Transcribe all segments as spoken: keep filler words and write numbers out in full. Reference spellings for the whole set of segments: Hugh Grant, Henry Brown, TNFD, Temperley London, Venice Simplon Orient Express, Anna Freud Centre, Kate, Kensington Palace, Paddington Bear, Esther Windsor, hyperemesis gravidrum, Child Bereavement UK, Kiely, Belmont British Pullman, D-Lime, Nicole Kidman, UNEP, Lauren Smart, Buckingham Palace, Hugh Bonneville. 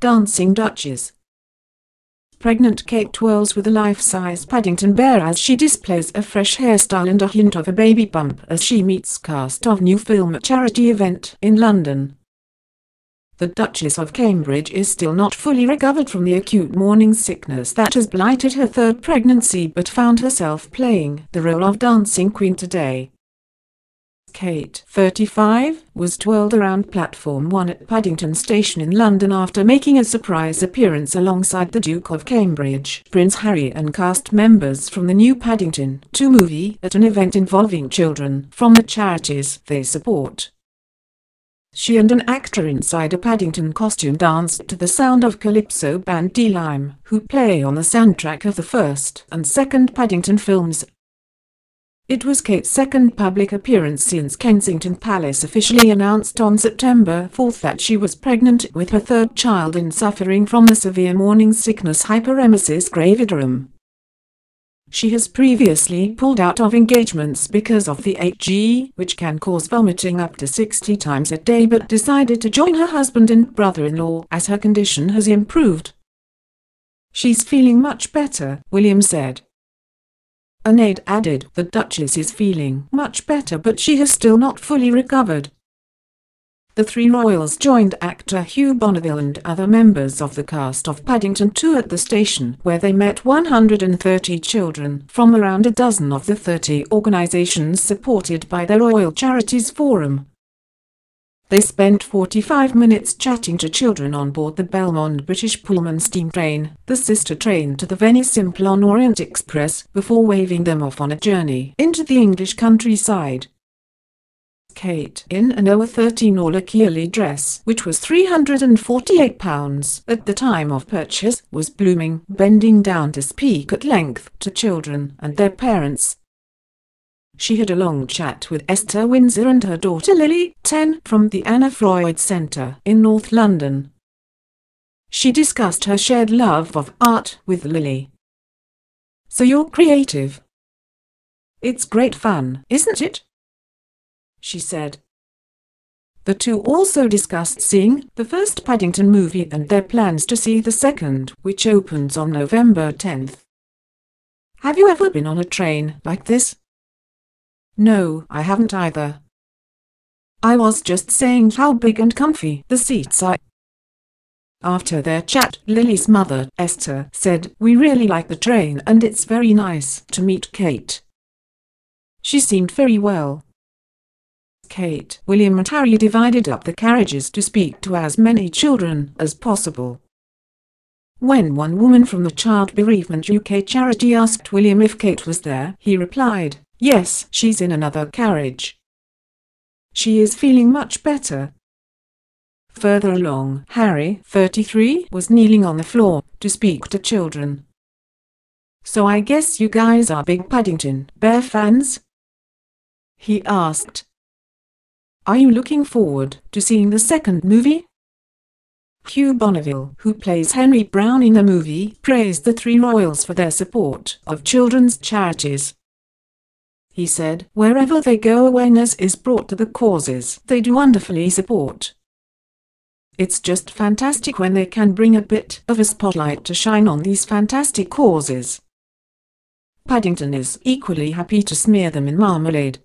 Dancing Duchess. Pregnant Kate twirls with a life-size Paddington Bear as she displays a fresh hairstyle and a hint of a baby bump as she meets cast of new film at charity event in London. The Duchess of Cambridge is still not fully recovered from the acute morning sickness that has blighted her third pregnancy, but found herself playing the role of dancing queen today. Kate, thirty-five, was twirled around Platform one at Paddington Station in London after making a surprise appearance alongside the Duke of Cambridge, Prince Harry and cast members from the new Paddington two movie at an event involving children from the charities they support. She and an actor inside a Paddington costume danced to the sound of calypso band D-Lime, who play on the soundtrack of the first and second Paddington films. It was Kate's second public appearance since Kensington Palace officially announced on September fourth that she was pregnant with her third child and suffering from the severe morning sickness hyperemesis gravidrum. She has previously pulled out of engagements because of the H G, which can cause vomiting up to sixty times a day, but decided to join her husband and brother-in-law as her condition has improved. "She's feeling much better," William said. An aide added, "The Duchess is feeling much better, but she has still not fully recovered." The three royals joined actor Hugh Bonneville and other members of the cast of Paddington two at the station, where they met one hundred thirty children from around a dozen of the thirty organisations supported by the Royal Charities Forum. They spent forty-five minutes chatting to children on board the Belmont British Pullman steam train, the sister train to the Venice Simplon Orient Express, before waving them off on a journey into the English countryside. Kate, in an over thirteen dollar Kiely dress, which was three hundred forty-eight pounds at the time of purchase, was blooming, bending down to speak at length to children and their parents. She had a long chat with Esther Windsor and her daughter Lily, ten, from the Anna Freud Centre in North London. She discussed her shared love of art with Lily. "So you're creative. It's great fun, isn't it?" she said. The two also discussed seeing the first Paddington movie and their plans to see the second, which opens on November tenth. "Have you ever been on a train like this?" "No, I haven't either. I was just saying how big and comfy the seats are." After their chat, Lily's mother, Esther, said, "We really like the train and it's very nice to meet Kate. She seemed very well." Kate, William and Harry divided up the carriages to speak to as many children as possible. When one woman from the Child Bereavement U K charity asked William if Kate was there, he replied, "Yes, she's in another carriage. She is feeling much better." Further along, Harry, thirty-three, was kneeling on the floor to speak to children. "So I guess you guys are big Paddington Bear fans?" he asked. "Are you looking forward to seeing the second movie?" Hugh Bonneville, who plays Henry Brown in the movie, praised the three royals for their support of children's charities. He said, "Wherever they go, awareness is brought to the causes they do wonderfully support. It's just fantastic when they can bring a bit of a spotlight to shine on these fantastic causes. Paddington is equally happy to smear them in marmalade."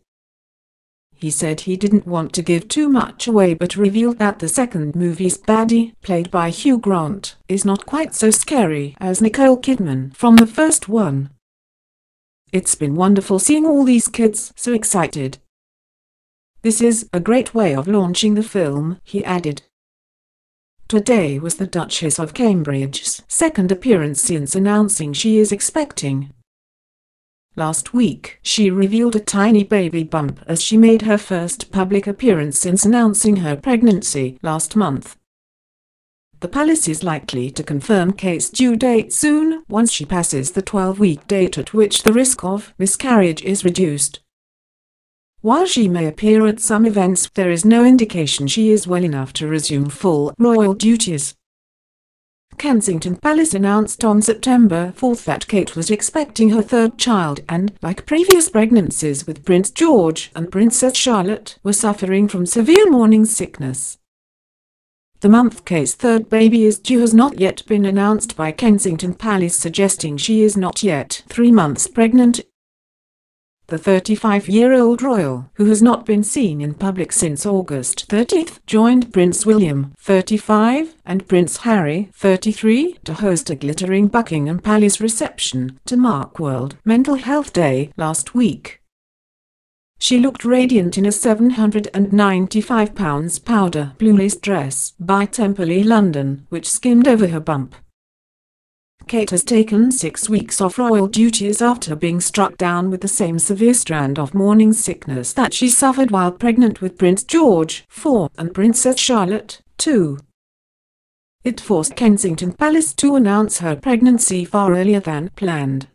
He said he didn't want to give too much away, but revealed that the second movie's baddie, played by Hugh Grant, is not quite so scary as Nicole Kidman from the first one. "It's been wonderful seeing all these kids so excited. This is a great way of launching the film," he added. Today was the Duchess of Cambridge's second appearance since announcing she is expecting. Last week, she revealed a tiny baby bump as she made her first public appearance since announcing her pregnancy last month. The palace is likely to confirm Kate's due date soon, once she passes the twelve-week date at which the risk of miscarriage is reduced. While she may appear at some events, there is no indication she is well enough to resume full royal duties. Kensington Palace announced on September fourth that Kate was expecting her third child and, like previous pregnancies with Prince George and Princess Charlotte, was suffering from severe morning sickness. The month Kate's third baby is due has not yet been announced by Kensington Palace, suggesting she is not yet three months pregnant. The thirty-five-year-old royal, who has not been seen in public since August thirtieth, joined Prince William, thirty-five, and Prince Harry, thirty-three, to host a glittering Buckingham Palace reception to mark World Mental Health Day last week. She looked radiant in a seven hundred and ninety-five pound powder blue lace dress by Temperley London, which skimmed over her bump. Kate has taken six weeks off royal duties after being struck down with the same severe strand of morning sickness that she suffered while pregnant with Prince George, four, and Princess Charlotte, two. It forced Kensington Palace to announce her pregnancy far earlier than planned.